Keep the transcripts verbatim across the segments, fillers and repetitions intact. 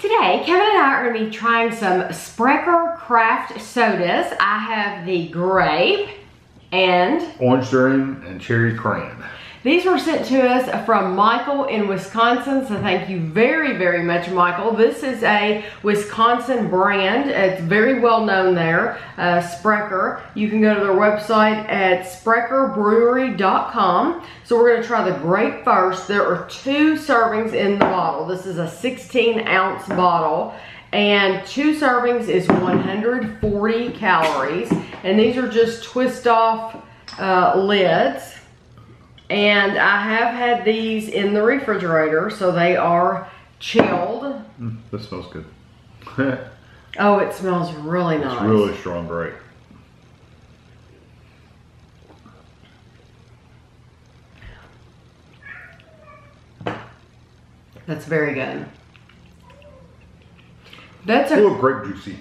Today, Kevin and I are going to be trying some Sprecher craft sodas. I have the grape and Orange Dream and Cherry-Cran. These were sent to us from Michael in Wisconsin, so thank you very, very much, Michael. This is a Wisconsin brand. It's very well known there, uh, Sprecher. You can go to their website at sprecher brewery dot com. So we're gonna try the grape first. There are two servings in the bottle. This is a sixteen ounce bottle, and two servings is one hundred forty calories. And these are just twist off uh, lids. And I have had these in the refrigerator, so they are chilled. Mm, this smells good. Oh, it smells really nice. It's really strong grape. That's very good. That's a, a little grape juicy.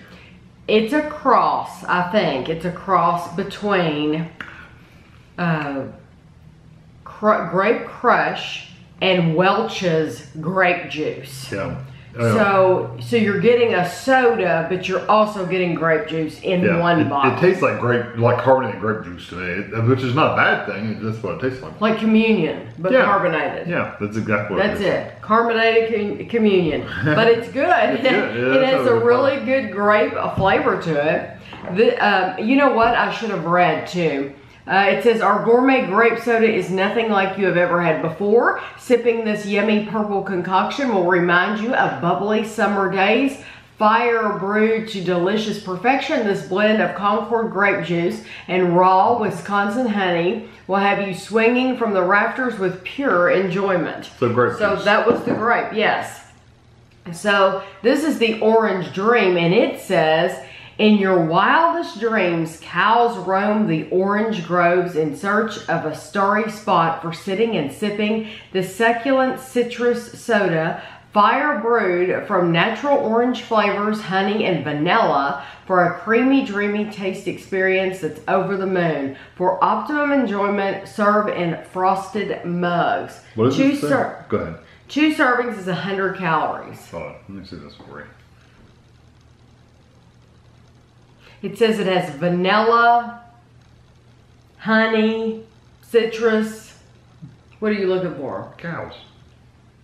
It's a cross, I think. It's a cross between... Uh, Grape Crush and Welch's grape juice. Yeah. Uh, so, so you're getting a soda, but you're also getting grape juice in yeah, one it, bottle. It tastes like grape, like carbonated grape juice to me, which is not a bad thing. That's what it tastes like. Like communion, but yeah. carbonated. Yeah, that's exactly what that's it is. That's it. Carbonated communion. But it's good. It's good. Yeah, it has a really fun. good grape flavor to it. The, um, you know what? I should have read too. Uh, it says, our gourmet grape soda is nothing like you have ever had before. Sipping this yummy purple concoction will remind you of bubbly summer days. Fire brewed to delicious perfection, this blend of Concord grape juice and raw Wisconsin honey will have you swinging from the rafters with pure enjoyment. So grape juice. So that was the grape, yes. So this is the Orange Dream, and it says... In your wildest dreams, cows roam the orange groves in search of a starry spot for sitting and sipping the succulent citrus soda, fire brewed from natural orange flavors, honey, and vanilla for a creamy, dreamy taste experience that's over the moon. For optimum enjoyment, serve in frosted mugs. What does it say? Go ahead. Two servings is one hundred calories. Hold on, let me see this for you. It says it has vanilla, honey, citrus. What are you looking for? Cows.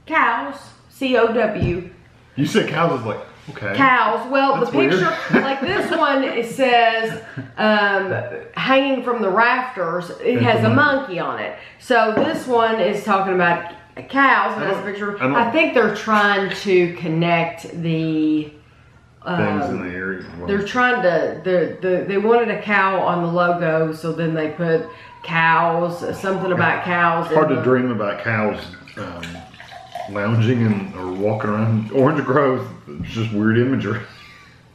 Cows. C O W. You said cows is like, okay. Cows. Well, that's the picture, weird. Like this one, it says um, hanging from the rafters. It has a monkey on it. So this one is talking about cows. That's a picture. I, I think they're trying to connect the... things um, in the area. Well, they're trying to, they're, they're, they wanted a cow on the logo, so then they put cows, something about cows. Hard to the, dream about cows um, lounging and or walking around orange groves. It's just weird imagery.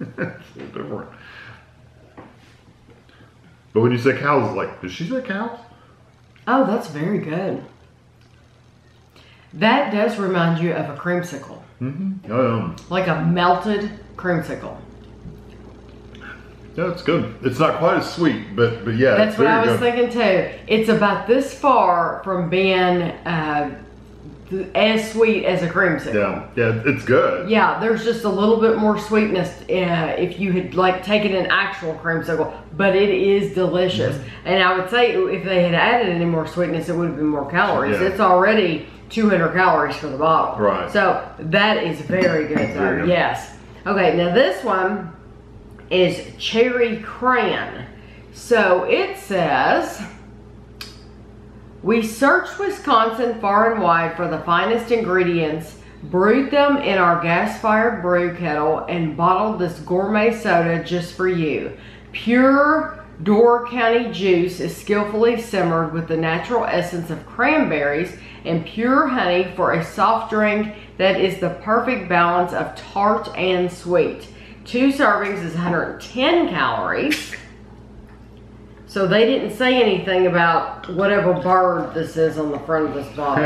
It's a little different. But when you say cows, it's like, did she say cows? Oh, that's very good. That does remind you of a creamsicle. Mm-hmm. Um, like a melted creamsicle. Yeah, it's good. It's not quite as sweet, but but yeah, that's what I was thinking too. It's about this far from being uh, as sweet as a creamsicle. Yeah, yeah, it's good. Yeah, there's just a little bit more sweetness uh, if you had like taken an actual creamsicle, but it is delicious. Mm-hmm. And I would say if they had added any more sweetness, it would have been more calories. Yeah. It's already two hundred calories for the bottle. Right. So that is very good, sir. Yes. Okay, now this one is Cherry-Cran. So it says, we searched Wisconsin far and wide for the finest ingredients, brewed them in our gas-fired brew kettle, and bottled this gourmet soda just for you. Pure Door County juice is skillfully simmered with the natural essence of cranberries and pure honey for a soft drink that is the perfect balance of tart and sweet. Two servings is one hundred ten calories. So they didn't say anything about whatever bird this is on the front of this bottle.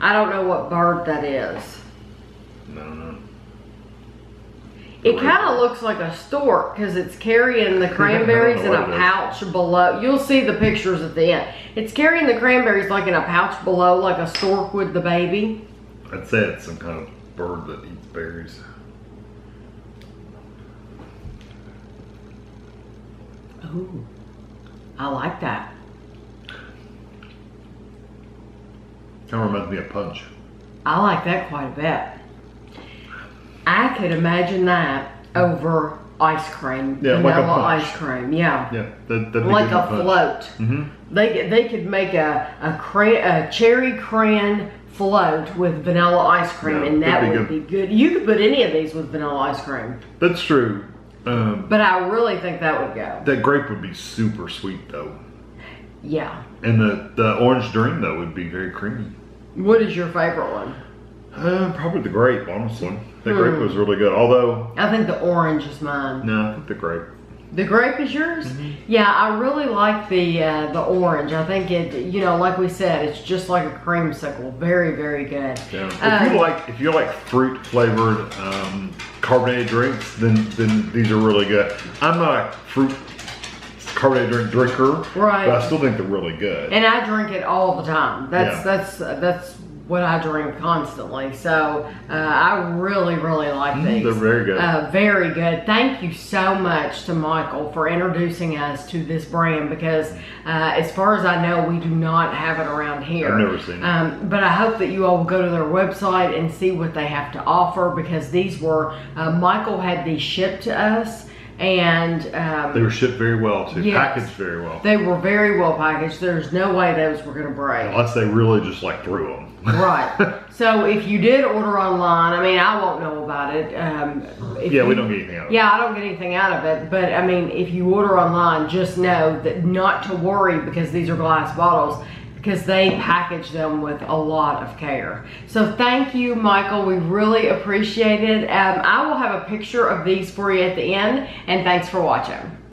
I don't know what bird that is. No, no. It kind of looks like a stork because it's carrying the cranberries in a pouch below. You'll see the pictures at the end. It's carrying the cranberries like in a pouch below, like a stork would the baby. I'd say it's some kind of bird that eats berries. Ooh, I like that. Kind of reminds me of punch. I like that quite a bit. I could imagine that over ice cream. Yeah, like a punch. Ice cream, yeah. Yeah, that'd, that'd like a punch. Float. Mm-hmm. They they could make a a, cran, a cherry-cran float with vanilla ice cream, yeah, and that be would good. be good. You could put any of these with vanilla ice cream. That's true. Um, but I really think that would go. That grape would be super sweet though. Yeah. And the, the orange dream though would be very creamy. What is your favorite one? Uh, probably the grape, honestly. The mm. grape was really good, although... I think the orange is mine. No, I think the grape. The grape is yours? Mm-hmm. Yeah, I really like the uh, the orange. I think it, you know, like we said, it's just like a creamsicle. Very, very good. Yeah. Uh, if you like, if you like fruit flavored um, carbonated drinks, then then these are really good. I'm not a fruit carbonated drink drinker, right? But I still think they're really good. And I drink it all the time. That's yeah. that's uh, that's what I drink constantly. So uh, I really, really like these. Mm, they're very good. Uh, very good. Thank you so much to Michael for introducing us to this brand, because uh, as far as I know, we do not have it around here. I've never seen it. Um, but I hope that you all will go to their website and see what they have to offer, because these were, uh, Michael had these shipped to us. And um, they were shipped very well too. Yes, packaged very well. They were very well packaged. There's no way those were going to break. Unless they really just like threw them. Right. So if you did order online, I mean, I won't know about it. Um, if yeah, you, we don't get anything out of yeah, it. Yeah, I don't get anything out of it. But I mean, if you order online, just know that not to worry, because these are glass bottles, because they package them with a lot of care. So thank you, Michael. We really appreciate it. Um, I will have a picture of these for you at the end, and thanks for watching.